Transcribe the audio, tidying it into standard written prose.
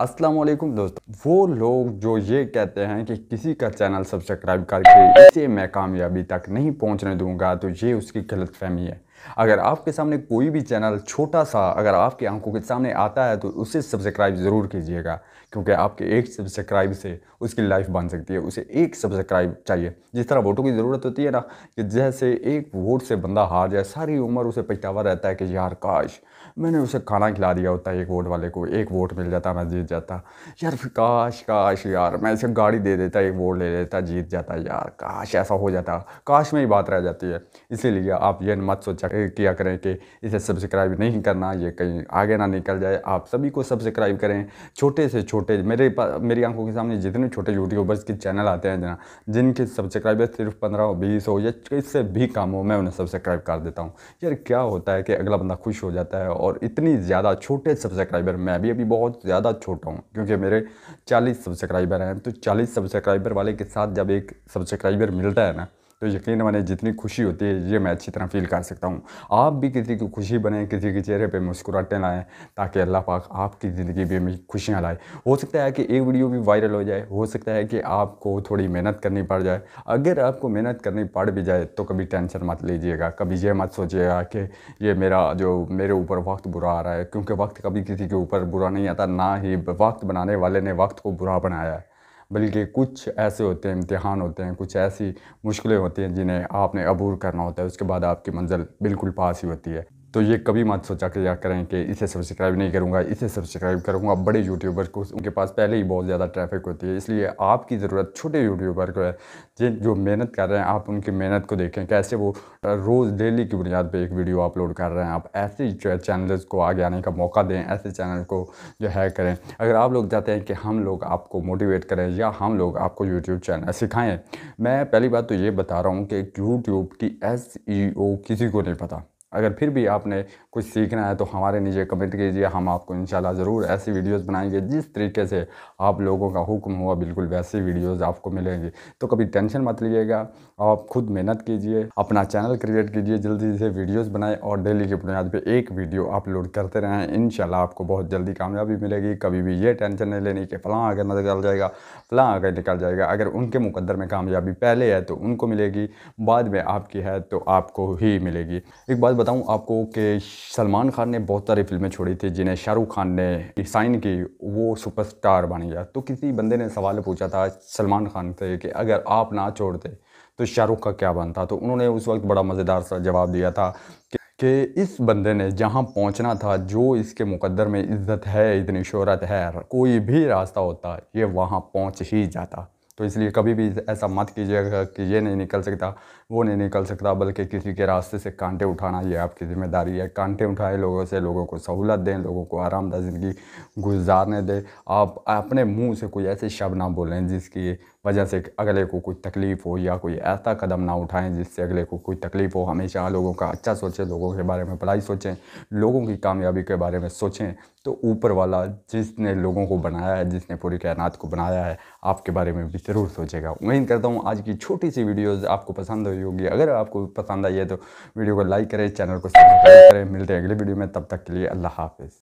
अस्सलाम वालेकुम दोस्तों, वो लोग जो ये कहते हैं कि किसी का चैनल सब्सक्राइब करके इसे मैं कामयाबी तक नहीं पहुंचने दूंगा, तो ये उसकी गलतफहमी है। अगर आपके सामने कोई भी चैनल छोटा सा अगर आपकी आंखों के सामने आता है तो उसे सब्सक्राइब ज़रूर कीजिएगा, क्योंकि आपके एक सब्सक्राइब से उसकी लाइफ बन सकती है। उसे एक सब्सक्राइब चाहिए। जिस तरह वोटों की ज़रूरत होती है ना, कि जैसे एक वोट से बंदा हार जाए, सारी उम्र उसे पछतावा रहता है कि यार काश मैंने उसे खाना खिला दिया होता है, एक वोट वाले को एक वोट मिल जाता, मैं जीत जाता, यार काश काश यार मैं इसे गाड़ी दे देता, एक वोट ले लेता, जीत जाता, यार काश ऐसा हो जाता, काश में ही बात रह जाती है। इसीलिए आप ये मत सोचा किया करें कि इसे सब्सक्राइब नहीं करना, ये कहीं आगे ना निकल जाए। आप सभी को सब्सक्राइब करें, छोटे से छोटे। मेरी आंखों के सामने जितने छोटे यूट्यूबर्स के चैनल आते हैं जना, जिनके सब्सक्राइबर सिर्फ 15 हो 20 हो या इससे भी कम हो, मैं उन्हें सब्सक्राइब कर देता हूँ। यार क्या होता है कि अगला बंदा खुश हो जाता है। और इतनी ज़्यादा छोटे सब्सक्राइबर, मैं भी अभी बहुत ज़्यादा छोटा हूँ क्योंकि मेरे 40 सब्सक्राइबर हैं, तो 40 सब्सक्राइबर वाले के साथ जब एक सब्सक्राइबर मिलता है ना, तो यकीन माने जितनी खुशी होती है ये मैं अच्छी तरह फील कर सकता हूँ। आप भी किसी की खुशी बने, किसी के चेहरे पे मुस्कुराहटें लाएँ, ताकि अल्लाह पाक आपकी ज़िंदगी में खुशियाँ लाए। हो सकता है कि एक वीडियो भी वायरल हो जाए, हो सकता है कि आपको थोड़ी मेहनत करनी पड़ जाए। अगर आपको मेहनत करनी पड़ भी जाए तो कभी टेंशन मत लीजिएगा, कभी ये मत सोचिएगा कि ये मेरे ऊपर वक्त बुरा आ रहा है, क्योंकि वक्त कभी किसी के ऊपर बुरा नहीं आता, ना ही वक्त बनाने वाले ने वक्त को बुरा बनाया है। बल्कि कुछ ऐसे होते हैं इम्तिहान होते हैं, कुछ ऐसी मुश्किलें होती हैं जिन्हें आपने अबूर करना होता है, उसके बाद आपकी मंजिल बिल्कुल पास ही होती है। तो ये कभी मत सोचा कि या करें कि इसे सब्सक्राइब नहीं करूँगा, इसे सब्सक्राइब करूँगा। बड़े यूट्यूबर को उनके पास पहले ही बहुत ज़्यादा ट्रैफिक होती है, इसलिए आपकी ज़रूरत छोटे यूट्यूबर को है। जो मेहनत कर रहे हैं, आप उनकी मेहनत को देखें, कैसे वो रोज़ डेली की बुनियाद पर एक वीडियो अपलोड कर रहे हैं। आप ऐसे चैनल्स को आगे आने का मौका दें, ऐसे चैनल को जो है करें। अगर आप लोग चाहते हैं कि हम लोग आपको मोटिवेट करें या हम लोग आपको यूट्यूब चैनल सिखाएँ, मैं पहली बात तो ये बता रहा हूँ कि यूट्यूब की SEO किसी को नहीं पता। अगर फिर भी आपने कुछ सीखना है तो हमारे नीचे कमेंट कीजिए, हम आपको इंशाल्लाह ज़रूर ऐसी वीडियोस बनाएंगे। जिस तरीके से आप लोगों का हुक्म हुआ बिल्कुल वैसी वीडियोस आपको मिलेंगी। तो कभी टेंशन मत लीजिएगा, आप खुद मेहनत कीजिए, अपना चैनल क्रिएट कीजिए, जल्दी से वीडियोस बनाएं और डेली की बुनियाद पर एक वीडियो अपलोड करते रहें। इंशाल्लाह आपको बहुत जल्दी कामयाबी मिलेगी। कभी भी ये टेंशन नहीं लेनी कि फलां आगे निकल जाएगा, फलां आगे निकल जाएगा। अगर उनके मुकद्दर में कामयाबी पहले है तो उनको मिलेगी, बाद में आपकी है तो आपको ही मिलेगी। एक बात बताऊं आपको कि सलमान खान ने बहुत सारी फिल्में छोड़ी थी जिन्हें शाहरुख खान ने साइन की, वो सुपरस्टार बन गया। तो किसी बंदे ने सवाल पूछा था सलमान खान से कि अगर आप ना छोड़ते तो शाहरुख का क्या बनता, तो उन्होंने उस वक्त बड़ा मज़ेदार सा जवाब दिया था कि इस बंदे ने जहाँ पहुँचना था, जो इसके मुकद्दर में इज्जत है, इतनी शोहरत है, कोई भी रास्ता होता ये वहाँ पहुँच ही जाता। तो इसलिए कभी भी ऐसा मत कीजिएगा कि ये नहीं निकल सकता, वो नहीं निकल सकता, बल्कि किसी के रास्ते से कांटे उठाना ये आपकी ज़िम्मेदारी है। कांटे उठाए लोगों से, लोगों को सहूलत दें, लोगों को आरामदायक ज़िंदगी गुजारने दें। आप अपने मुंह से कोई ऐसे शब्द ना बोलें जिसकी वजह से अगले को कोई तकलीफ़ हो, या कोई ऐसा कदम ना उठाएं जिससे अगले को कोई तकलीफ़ हो। हमेशा लोगों का अच्छा सोचें, लोगों के बारे में भलाई सोचें, लोगों की कामयाबी के बारे में सोचें। तो ऊपर वाला जिसने लोगों को बनाया है, जिसने पूरी कायनात को बनाया है, आपके बारे में भी ज़रूर सोचेगा। उम्मीद करता हूँ आज की छोटी सी वीडियोस आपको पसंद आई होगी। अगर आपको पसंद आई है तो वीडियो को लाइक करें, चैनल को सब्सक्राइब करें। मिलते हैं अगले वीडियो में, तब तक के लिए अल्लाह हाफिज़।